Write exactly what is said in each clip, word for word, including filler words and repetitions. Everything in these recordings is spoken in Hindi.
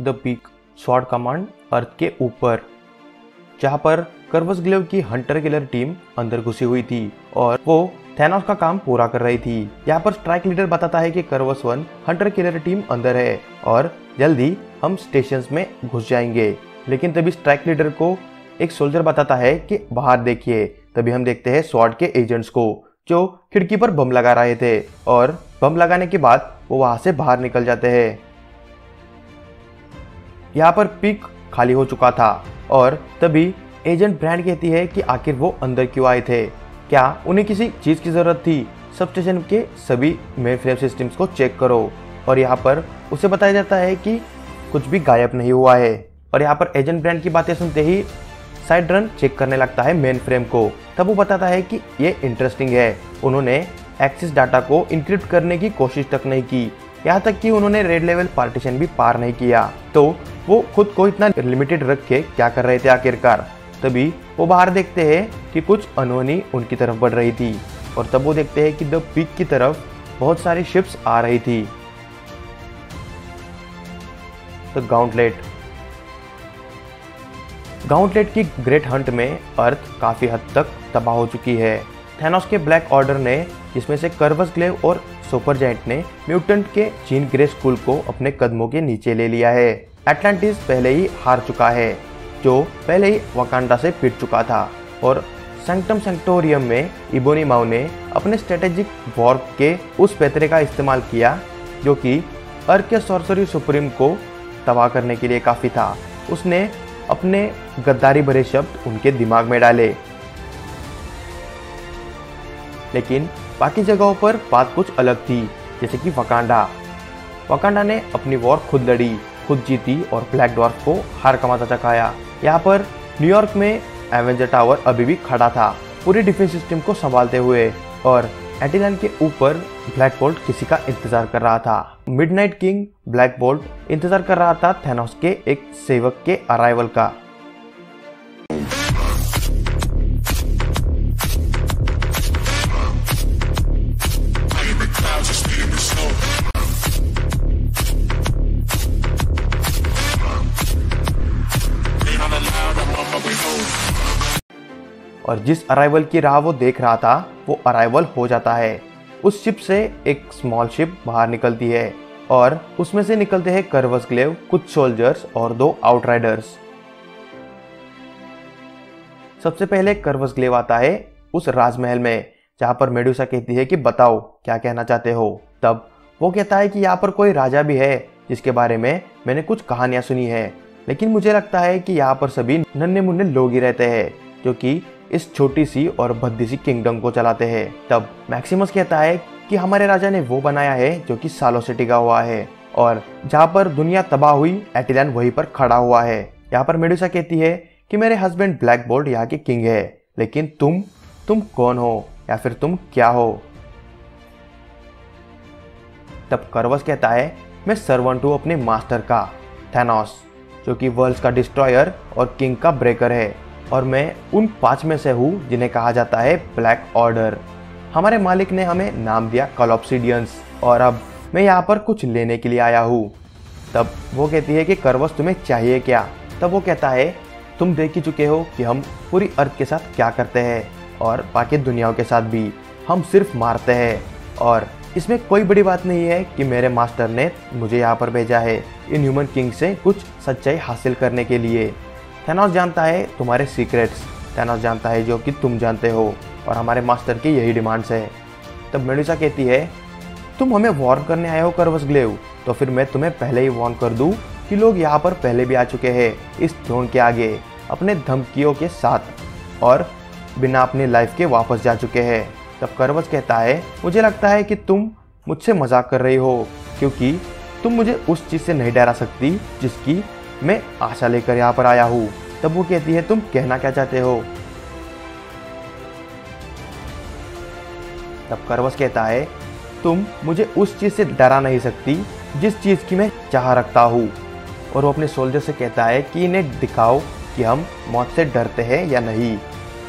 The peak sword command earth के ऊपर, जहाँ पर कॉर्वस ग्लेव की हंटर किलर टीम अंदर घुसी हुई थी और वो थैनोस का काम पूरा कर रही थी। यहाँ पर स्ट्राइक लीडर बताता है कि Corvus one hunter killer team अंदर है और जल्दी हम स्टेशंस में घुस जाएंगे, लेकिन तभी स्ट्राइक लीडर को एक सोल्जर बताता है कि बाहर देखिए। तभी हम देखते हैं स्वॉर्ड के एजेंट्स को जो खिड़की पर बम लगा रहे थे और बम लगाने के बाद वो वहाँ से बाहर निकल जाते हैं। यहाँ पर पिक खाली हो चुका था और तभी एजेंट ब्रांड कहती है कि आखिर वो अंदर क्यों आए थे, क्या उन्हें किसी चीज़ की ज़रूरत थी। सब स्टेशन के सभी मेन फ्रेम सिस्टम्स को चेक करो और यहाँ पर उसे बताया जाता है कि कुछ भी गायब नहीं हुआ है। और यहाँ पर एजेंट ब्रांड की बातें सुनते ही साइड रन चेक करने लगता है मेन फ्रेम को। तब वो बताता है कि ये इंटरेस्टिंग है, उन्होंने एक्सिस डाटा को इनक्रिप्ट करने की कोशिश तक नहीं की, यहाँ तक कि उन्होंने रेड लेवल पार्टीशन भी पार नहीं किया, तो वो खुद को इतना लिमिटेड रख के क्या कर रहे थे आखिरकार। तभी वो बाहर देखते हैं कि कुछ अनहोनी उनकी तरफ बढ़ रही थी और तब वो देखते हैं कि द पीक की तरफ बहुत सारी शिप्स आ रही थी। द गाउंटलेट गाउंटलेट की ग्रेट हंट में अर्थ काफ़ी हद तक तबाह हो चुकी है। थैनोस के ब्लैक ऑर्डर ने, जिसमें से कॉर्वस ग्लेव और सुपर जायंट ने म्यूटेंट के जीन ग्रे स्कूल को अपने कदमों के नीचे ले लिया है। एटलांटिस पहले ही हार चुका है, जो पहले ही वाकांडा से पिट चुका था और सेंक्टम सेंक्टोरियम में इबोनी माओ ने अपने स्ट्रेटेजिक वॉर्प के उस पैतरे का इस्तेमाल किया जो कि अर्थ के सॉर्सरी सुप्रीम को तबाह करने के लिए काफ़ी था। उसने अपने गद्दारी भरे शब्द उनके दिमाग में डाले, लेकिन बाकी जगहों पर बात कुछ अलग थी, जैसे कि वाकांडा। वाकांडा ने अपनी वॉर खुद लड़ी, खुद जीती और ब्लैक ड्वार्फ को हार कमाता चकाया। यहाँ पर न्यूयॉर्क में एवेंजर टावर अभी भी खड़ा था पूरे डिफेंस सिस्टम को संभालते हुए और एटेलैन के ऊपर ब्लैक बोल्ट किसी का इंतजार कर रहा था। Mid night king Black Bolt इंतजार कर रहा था थैनोस के एक सेवक के अराइवल का। और जिस अराइवल की राह वो देख रहा था वो अराइवल हो जाता है। उस शिप से एक स्मॉल शिप बाहर निकलती है और उसमें से निकलते हैं कॉर्वस ग्लेव, कुछ सोल्जर्स और दो आउटराइडर्स। सबसे पहले कॉर्वस ग्लेव आता है उस राजमहल में, जहाँ पर मेडुसा कहती है कि बताओ क्या कहना चाहते हो। तब वो कहता है कि यहाँ पर कोई राजा भी है जिसके बारे में मैंने कुछ कहानियाँ सुनी है, लेकिन मुझे लगता है कि यहाँ पर सभी नन्हे मुन्ने लोग ही रहते हैं जो कि इस छोटी सी और भद्दी सी किंगडम को चलाते हैं। तब मैक्सिमस कहता है कि हमारे राजा ने वो बनाया है जो कि सालों से टिका हुआ है और जहाँ पर दुनिया तबाह हुई एटेलैन वहीं पर खड़ा हुआ है। यहाँ पर मेडुसा कहती है कि मेरे हस्बैंड ब्लैक बोल्ट यहाँ के किंग है, लेकिन तुम तुम कौन हो या फिर तुम क्या हो। तब कॉर्वस कहता है मैं सर्वेंट हूँ अपने मास्टर का थैनोस, जो कि वर्ल्ड्स का डिस्ट्रॉयर और किंग का ब्रेकर है, और मैं उन पांच में से हूँ जिन्हें कहा जाता है ब्लैक ऑर्डर। हमारे मालिक ने हमें नाम दिया कॉलॉप्सिडियंस और अब मैं यहाँ पर कुछ लेने के लिए आया हूँ। तब वो कहती है कि कॉर्वस तुम्हें चाहिए क्या। तब वो कहता है तुम देख ही चुके हो कि हम पूरी अर्थ के साथ क्या करते हैं और बाकी दुनियाओं के साथ भी, हम सिर्फ मारते हैं और इसमें कोई बड़ी बात नहीं है कि मेरे मास्टर ने मुझे यहाँ पर भेजा है इन्यूमन किंग से कुछ सच्चाई हासिल करने के लिए। थैनोस जानता है तुम्हारे सीक्रेट्स, थैनोस जानता है जो कि तुम जानते हो और हमारे मास्टर की यही डिमांड्स है। तब मेडुसा कहती है तुम हमें वार्न करने आए हो कॉर्वस ग्लेव, तो फिर मैं तुम्हें पहले ही वार्न कर दूँ कि लोग यहाँ पर पहले भी आ चुके हैं इस थ्रोन के आगे अपने धमकियों के साथ और बिना अपनी लाइफ के वापस जा चुके हैं। तब कॉर्वस कहता है मुझे लगता है कि तुम मुझसे मजाक कर रही हो, क्योंकि तुम मुझे उस चीज़ से नहीं डरा सकती जिसकी मैं आशा लेकर यहाँ पर आया हूँ। तब वो कहती है तुम कहना क्या चाहते हो। तब कॉर्वस कहता है तुम मुझे उस चीज़ से डरा नहीं सकती जिस चीज़ की मैं चाह रखता हूँ, और वो अपने सोल्जर से कहता है कि इन्हें दिखाओ कि हम मौत से डरते हैं या नहीं।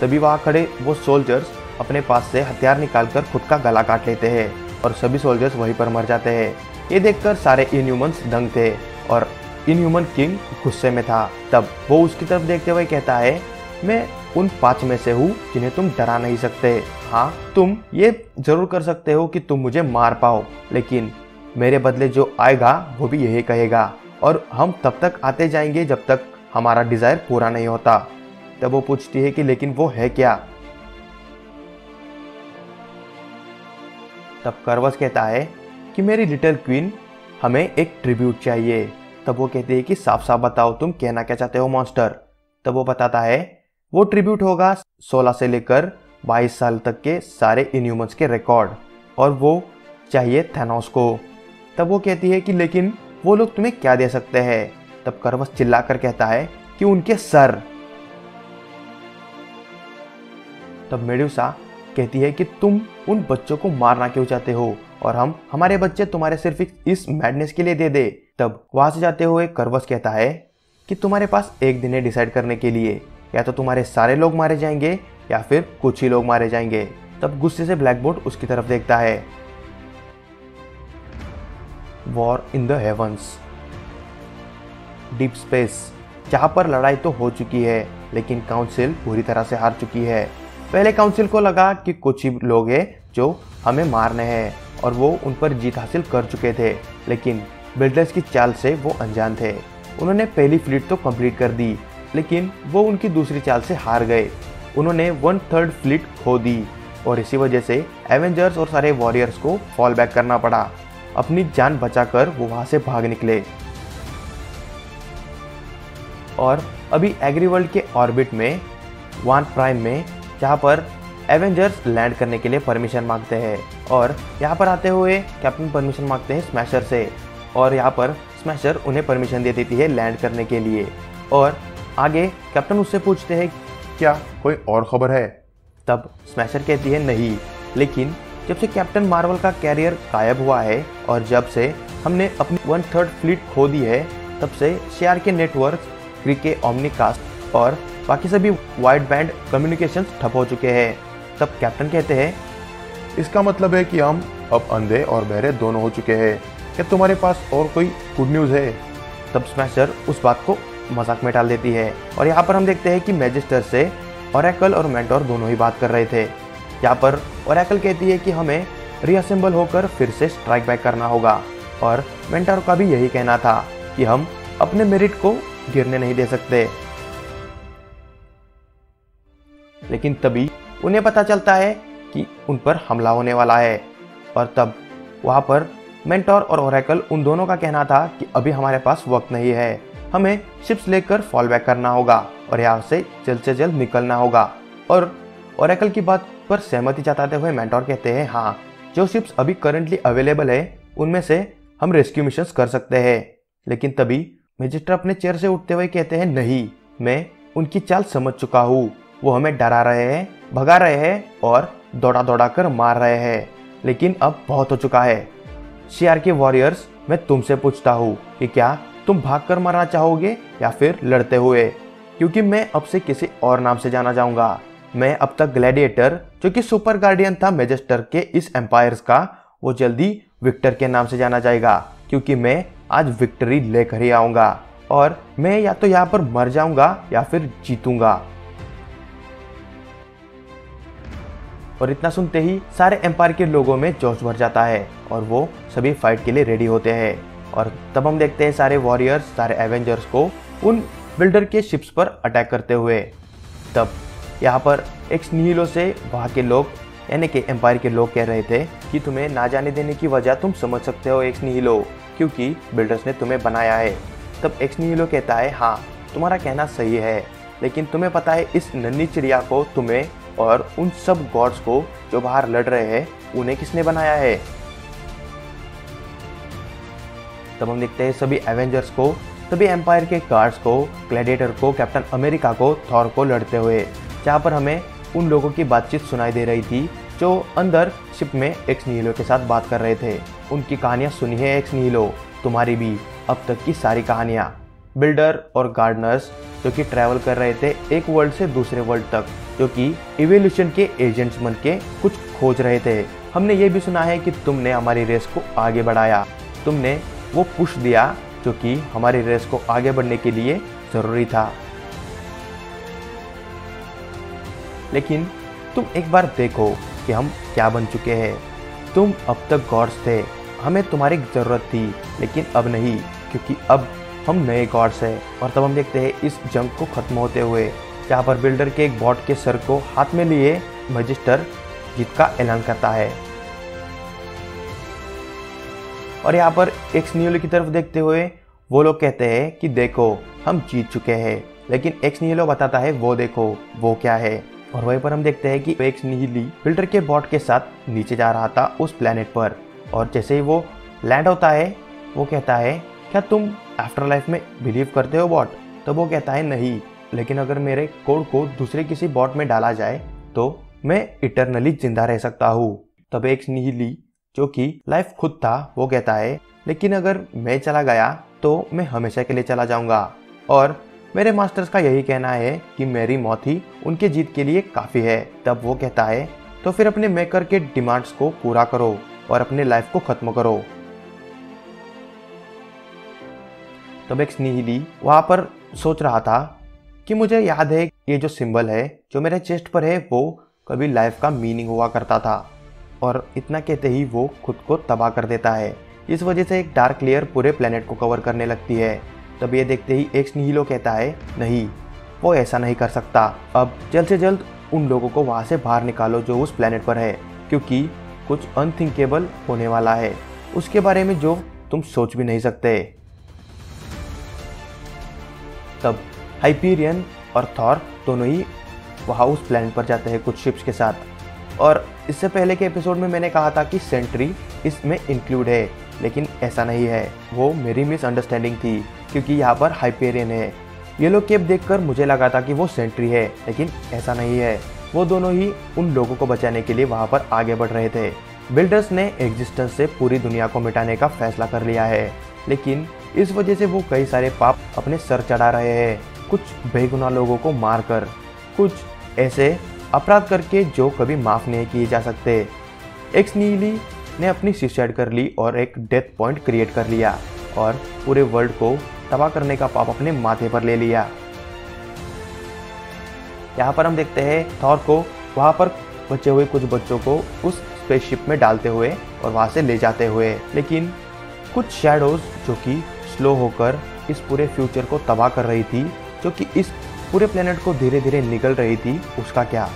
तभी वहाँ खड़े वो सोल्जर्स अपने पास से हथियार निकालकर खुद का गला काट लेते हैं और सभी सोल्जर्स वहीं पर मर जाते हैं। ये देखकर सारे इन्यूमंस दंग थे और इन्यूमन किंग गुस्से में था। तब वो उसकी तरफ देखते हुए कहता है, मैं उन पांच में से हूँ जिन्हें तुम डरा नहीं सकते। हाँ, तुम ये जरूर कर सकते हो कि तुम मुझे मार पाओ, लेकिन मेरे बदले जो आएगा वो भी यही कहेगा, और हम तब तक आते जाएंगे जब तक हमारा डिजायर पूरा नहीं होता। तब वो पूछती है कि लेकिन वो है क्या। तब कॉर्वस कहता है कि मेरी लिटिल क्वीन, हमें एक ट्रिब्यूट चाहिए। तब वो कहती है कि साफ साफ बताओ तुम कहना क्या चाहते हो मॉन्स्टर। तब वो बताता है वो ट्रिब्यूट होगा सोलह से लेकर बाईस साल तक के सारे इन्यूमंस के रिकॉर्ड, और वो चाहिए थैनोस को। तब वो कहती है कि लेकिन वो लोग तुम्हें क्या दे सकते हैं। तब कॉर्वस चिल्ला कर कहता है कि उनके सर। तब मेडुसा कहती है कि तुम उन बच्चों को मारना क्यों चाहते हो, और हम हमारे बच्चे तुम्हारे सिर्फ इस मैडनेस के लिए दे दे। तब वहां से जाते हुए कॉर्वस कहता है कि तुम्हारे पास एक दिन है डिसाइड करने के लिए, या तो तुम्हारे सारे लोग मारे जाएंगे या फिर कुछ ही लोग मारे जाएंगे। तब गुस्से से ब्लैक बोल्ट उसकी तरफ देखता है। War in the heavens, deep space, जहां पर लड़ाई तो हो चुकी है लेकिन काउंसिल पूरी तरह से हार चुकी है। पहले काउंसिल को लगा कि कुछ ही लोग हैं जो हमें मारने हैं, और वो उन पर जीत हासिल कर चुके थे, लेकिन बिल्डर्स की चाल से वो अनजान थे। उन्होंने पहली फ्लीट तो कंप्लीट कर दी, लेकिन वो उनकी दूसरी चाल से हार गए। उन्होंने वन थर्ड फ्लीट खो दी, और इसी वजह से एवेंजर्स और सारे वॉरियर्स को फॉल बैक करना पड़ा। अपनी जान बचाकर वो वहाँ से भाग निकले, और अभी एग्रीवर्ल्ड के ऑर्बिट में वन प्राइम में, जहाँ पर एवेंजर्स लैंड करने के लिए परमिशन मांगते हैं, और यहाँ पर आते हुए कैप्टन परमिशन मांगते हैं स्मैशर से, और यहाँ पर स्मैशर उन्हें परमिशन दे देती है लैंड करने के लिए। और आगे कैप्टन उससे पूछते हैं क्या कोई और खबर है। तब स्मैशर कहती है नहीं, लेकिन जब से कैप्टन मार्वल का कैरियर गायब हुआ है और जब से हमने अपनी वन थर्ड फ्लीट खो दी है, तब से शेयर के नेटवर्क, क्रिक के ओमनीकास्ट और बाकी सभी वाइड बैंड कम्युनिकेशंस ठप हो चुके हैं। तब कैप्टन कहते हैं इसका मतलब है कि हम अब अंधे और बहरे दोनों हो चुके हैं। क्या तुम्हारे पास और कोई गुड न्यूज़ है। तब स्मैशर उस बात को मजाक में टाल देती है, और यहाँ पर हम देखते हैं कि मैजेस्टर से औरेकल और मेंटर दोनों ही बात कर रहे थे। यहाँ पर औरेकल कहती है कि हमें रीअसेंबल होकर फिर से स्ट्राइक बैक करना होगा, और मेंटर का भी यही कहना था कि हम अपने मेरिट को गिरने नहीं दे सकते। लेकिन तभी उन्हें पता चलता है कि उन पर हमला होने वाला है, और तब वहाँ पर मेंटर और औरेकल उन दोनों का कहना था कि अभी हमारे पास वक्त नहीं है, हमें शिप्स लेकर फॉल बैक करना होगा और यहाँ से जल्द से जल्द निकलना होगा। और औरेकल की बात पर सहमति जताते हुए मेंटर कहते हैं हाँ, जो शिप्स अभी करंटली अवेलेबल है उनमें से हम रेस्क्यू मिशंस कर सकते हैं। लेकिन तभी मैजिस्टर अपने चेयर से उठते हुए कहते हैं नहीं, मैं उनकी चाल समझ चुका हूँ। वो हमें डरा रहे हैं, भगा रहे हैं और दौड़ा दौड़ा कर मार रहे हैं, लेकिन अब बहुत हो चुका है। शेयर के वॉरियर्स, मैं तुमसे पूछता हूँ कि क्या तुम भागकर मरना चाहोगे या फिर लड़ते हुए, क्योंकि मैं अब से किसी और नाम से जाना जाऊंगा। मैं अब तक ग्लैडिएटर, जो कि सुपर गार्डियन था मैजेस्टर के इस एम्पायर्स का, वो जल्दी विक्टर के नाम से जाना जाएगा, क्योंकि मैं आज विक्ट्री लेकर ही आऊंगा, और मैं या तो यहाँ पर मर जाऊंगा या फिर जीतूंगा। और इतना सुनते ही सारे एम्पायर के लोगों में जोश भर जाता है, और वो सभी फाइट के लिए रेडी होते हैं। और तब हम देखते हैं सारे वॉरियर्स, सारे एवेंजर्स को उन बिल्डर के शिप्स पर अटैक करते हुए। तब यहाँ पर एक्स निहिलो से वहाँ के लोग, यानी कि एम्पायर के लोग कह रहे थे कि तुम्हें ना जाने देने की वजह तुम समझ सकते हो एक्स निहिलो, क्योंकि बिल्डर्स ने तुम्हें बनाया है। तब एक्स निहिलो कहता है हाँ, तुम्हारा कहना सही है, लेकिन तुम्हें पता है इस नन्ही चिड़िया को, तुम्हें और उन सब गॉड्स को जो बाहर लड़ रहे हैं, उन्हें किसने बनाया है। तब हम देखते हैं सभी एवेंजर्स को, सभी एम्पायर के कार्ड्स को, ग्लैडिएटर को, कैप्टन अमेरिका को, थॉर को लड़ते हुए, जहाँ पर हमें उन लोगों की बातचीत सुनाई दे रही थी जो अंदर शिप में एक्स निहिलो के साथ बात कर रहे थे। उनकी कहानियाँ सुनी है एक्स निहिलो, तुम्हारी भी अब तक की सारी कहानियाँ। बिल्डर और गार्डनर्स जो कि ट्रैवल कर रहे थे एक वर्ल्ड से दूसरे वर्ल्ड तक, जो कि इवोल्यूशन के एजेंट्स बन के कुछ खोज रहे थे। हमने ये भी सुना है कि तुमने हमारी रेस को आगे बढ़ाया, तुमने वो पुश दिया जो कि हमारी रेस को आगे बढ़ने के लिए ज़रूरी था। लेकिन तुम एक बार देखो कि हम क्या बन चुके हैं। तुम अब तक गॉड्स थे, हमें तुम्हारी ज़रूरत थी, लेकिन अब नहीं, क्योंकि अब हम नए गॉड्स हैं। और तब हम देखते हैं इस जंग को ख़त्म होते हुए, जहाँ पर बिल्डर के एक बॉट के सर को हाथ में लिए मैजेस्टर जीत का ऐलान करता है। और यहाँ पर एक्स निहिलो की तरफ देखते हुए वो लोग कहते हैं कि देखो हम जीत चुके हैं, लेकिन एक्स निहिलो बताता है वो देखो वो क्या है। और वहीं पर हम देखते हैं कि एक्स निहिलो फिल्टर के बॉट के साथ नीचे जा रहा था उस प्लेनेट पर, और जैसे ही वो लैंड होता है वो कहता है क्या तुम आफ्टर लाइफ में बिलीव करते हो बॉट? तो वो कहता है नहीं, लेकिन अगर मेरे कोड को दूसरे किसी बॉट में डाला जाए तो मैं इटरनली जिंदा रह सकता हूँ। तब एक्स निहिलो जो कि लाइफ खुद था वो कहता है लेकिन अगर मैं चला गया तो मैं हमेशा के लिए चला जाऊंगा। और मेरे मास्टर्स का यही कहना है कि मेरी मौत ही उनके जीत के लिए काफ़ी है। तब वो कहता है तो फिर अपने मेकर के डिमांड्स को पूरा करो और अपने लाइफ को ख़त्म करो। तब एक्स निहिलो वहाँ पर सोच रहा था कि मुझे याद है ये जो सिंबल है जो मेरे चेस्ट पर है वो कभी लाइफ का मीनिंग हुआ करता था। और इतना कहते ही वो खुद को तबाह कर देता है। इस वजह से एक डार्क लेयर पूरे प्लेनेट को कवर करने लगती है। तब ये देखते ही एक्स निहिलो कहता है नहीं, वो ऐसा नहीं कर सकता। अब जल्द से जल्द उन लोगों को वहाँ से बाहर निकालो जो उस प्लेनेट पर है, क्योंकि कुछ अनथिंकेबल होने वाला है, उसके बारे में जो तुम सोच भी नहीं सकते। तब हाइपीरियन और थॉर दोनों ही वहाँ उस प्लेनेट पर जाते हैं कुछ शिप्स के साथ। और इससे पहले के एपिसोड में मैंने कहा था कि सेंट्री इसमें इंक्लूड है, लेकिन ऐसा नहीं है, वो मेरी मिसअंडरस्टैंडिंग थी, क्योंकि यहाँ पर हाइपेरियन है। ये लोग कैप देखकर मुझे लगा था कि वो सेंट्री है, लेकिन ऐसा नहीं है, वो दोनों ही उन लोगों को बचाने के लिए वहाँ पर आगे बढ़ रहे थे। बिल्डर्स ने एग्जिस्टेंस से पूरी दुनिया को मिटाने का फैसला कर लिया है, लेकिन इस वजह से वो कई सारे पाप अपने सर चढ़ा रहे हैं, कुछ बेगुनाह लोगों को मार कर, कुछ ऐसे अपराध करके जो कभी माफ़ नहीं किए जा सकते। एक्स निहिलो ने अपनी सुसाइड कर ली और एक डेथ पॉइंट क्रिएट कर लिया और पूरे वर्ल्ड को तबाह करने का पाप अपने माथे पर ले लिया। यहाँ पर हम देखते हैं थॉर को वहाँ पर बचे हुए कुछ बच्चों को उस स्पेसशिप में डालते हुए और वहाँ से ले जाते हुए, लेकिन कुछ शैडोज जो कि स्लो होकर इस पूरे फ्यूचर को तबाह कर रही थी, जो कि इस पूरे प्लेनेट को धीरे धीरे निकल रही थी, उसका क्या?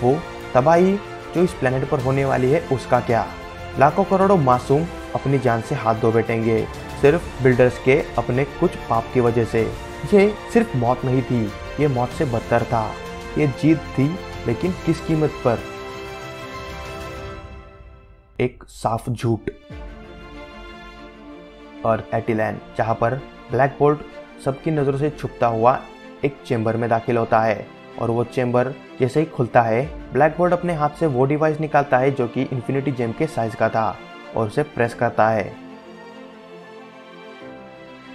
वो तबाही जो इस प्लेनेट पर होने वाली है उसका क्या? लाखों करोड़ों मासूम अपनी जान से हाथ धो बैठेंगे सिर्फ बिल्डर्स के अपने कुछ पाप की वजह से। ये सिर्फ मौत नहीं थी, ये मौत से बदतर था, ये जीत थी, लेकिन किस कीमत पर? एक साफ झूठ। और एटेलैन, जहाँ पर ब्लैक बोल्ट सबकी नज़रों से छुपता हुआ एक चेंबर में दाखिल होता है, और वो चेंबर जैसे ही खुलता है ब्लैक बोल्ट अपने हाथ से वो डिवाइस निकालता है जो कि इन्फिनिटी जेम के साइज का था, और उसे प्रेस करता है।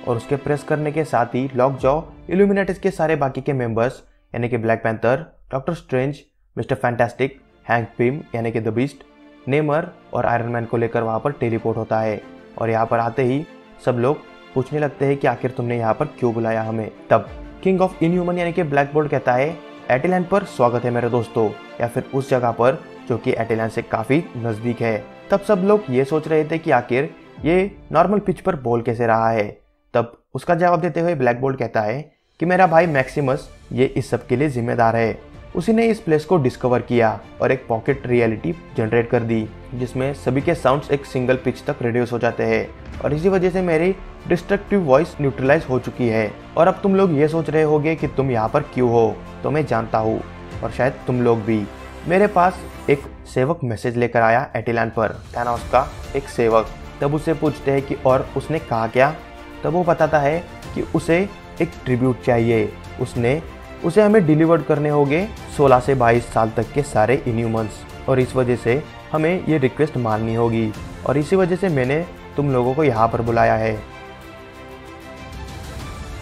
और उसके प्रेस करने के साथ ही लॉक जॉ, इल्यूमिनेटिस के सारे बाकी के मेंबर्स यानी कि Black Panther, Doctor Strange, Mister Fantastic, Hank Pym यानी कि द बीस्ट, नेमर और आयरन मैन को लेकर वहाँ पर टेलीपोर्ट होता है। और यहाँ पर आते ही सब लोग पूछने लगते हैं कि आखिर तुमने यहाँ पर क्यों बुलाया हमें। तब किंग ऑफ इन्यूमन यानी कि ब्लैक बोल्ट कहता है एटेलैन पर स्वागत है मेरे दोस्तों, या फिर उस जगह पर जो कि एटेलैन से काफ़ी नज़दीक है। तब सब लोग ये सोच रहे थे कि आखिर ये नॉर्मल पिच पर बोल कैसे रहा है। तब उसका जवाब देते हुए ब्लैक बोल्ट कहता है कि मेरा भाई मैक्सिमस ये इस सब के लिए जिम्मेदार है, उसी ने इस प्लेस को डिस्कवर किया और एक पॉकेट रियलिटी जनरेट कर दी जिसमें सभी के साउंड्स एक सिंगल पिच तक रिड्यूस हो जाते हैं, और इसी वजह से मेरी डिस्ट्रक्टिव वॉइस न्यूट्रलाइज हो चुकी है। और अब तुम लोग ये सोच रहे होगे कि तुम यहाँ पर क्यों हो, तो मैं जानता हूँ, और शायद तुम लोग भी। मेरे पास एक सेवक मैसेज लेकर आया एटेलैन पर, थैनोस का एक सेवक। तब उसे पूछते हैं कि और उसने कहा क्या? तब वो बताता है कि उसे एक ट्रिब्यूट चाहिए, उसने उसे हमें डिलीवर्ड करने होंगे सोलह से बाईस साल तक के सारे इन्यूमंस, और इस वजह से हमें ये रिक्वेस्ट माननी होगी, और इसी वजह से मैंने तुम लोगों को यहाँ पर बुलाया है।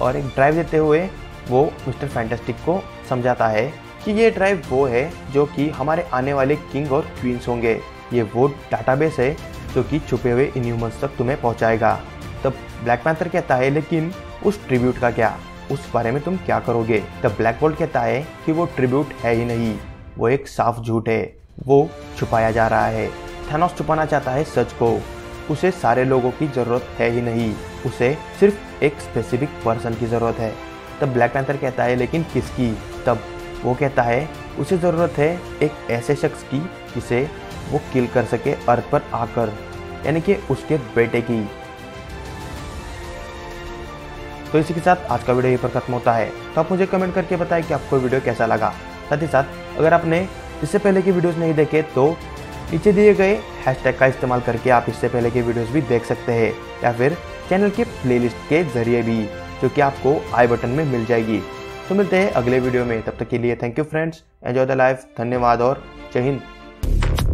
और एक ड्राइव देते हुए वो मिस्टर फैंटास्टिक को समझाता है कि ये ड्राइव वो है जो कि हमारे आने वाले किंग और क्वींस होंगे, ये वो डाटाबेस है जो कि छुपे हुए इन्यूमंस तक तुम्हें पहुँचाएगा। तब ब्लैक पैंथर कहता है लेकिन उस ट्रिब्यूट का क्या, उस बारे में तुम क्या करोगे। तब ब्लैक बोल्ट कहता है कि वो ट्रिब्यूट है ही नहीं, वो एक साफ झूठ है, वो छुपाया जा रहा है। थैनोस छुपाना चाहता है सच को, उसे सारे लोगों की जरूरत है ही नहीं, उसे सिर्फ एक स्पेसिफिक पर्सन की ज़रूरत है। तब ब्लैक पैंथर कहता है लेकिन किसकी। तब वो कहता है उसे ज़रूरत है एक ऐसे शख्स की जिसे वो किल कर सके अर्थ पर आकर, यानी कि उसके बेटे की। तो इसी के साथ आज का वीडियो यहीं पर खत्म होता है। तो आप मुझे कमेंट करके बताएं कि आपको वीडियो कैसा लगा। साथ ही साथ अगर आपने इससे पहले की वीडियोस नहीं देखे तो नीचे दिए गए हैशटैग का इस्तेमाल करके आप इससे पहले के वीडियोस भी देख सकते हैं, या फिर चैनल के प्लेलिस्ट के जरिए भी, जो कि आपको आई बटन में मिल जाएगी। तो मिलते हैं अगले वीडियो में, तब तक के लिए thank you friends, enjoy the life, धन्यवाद और जय हिंद।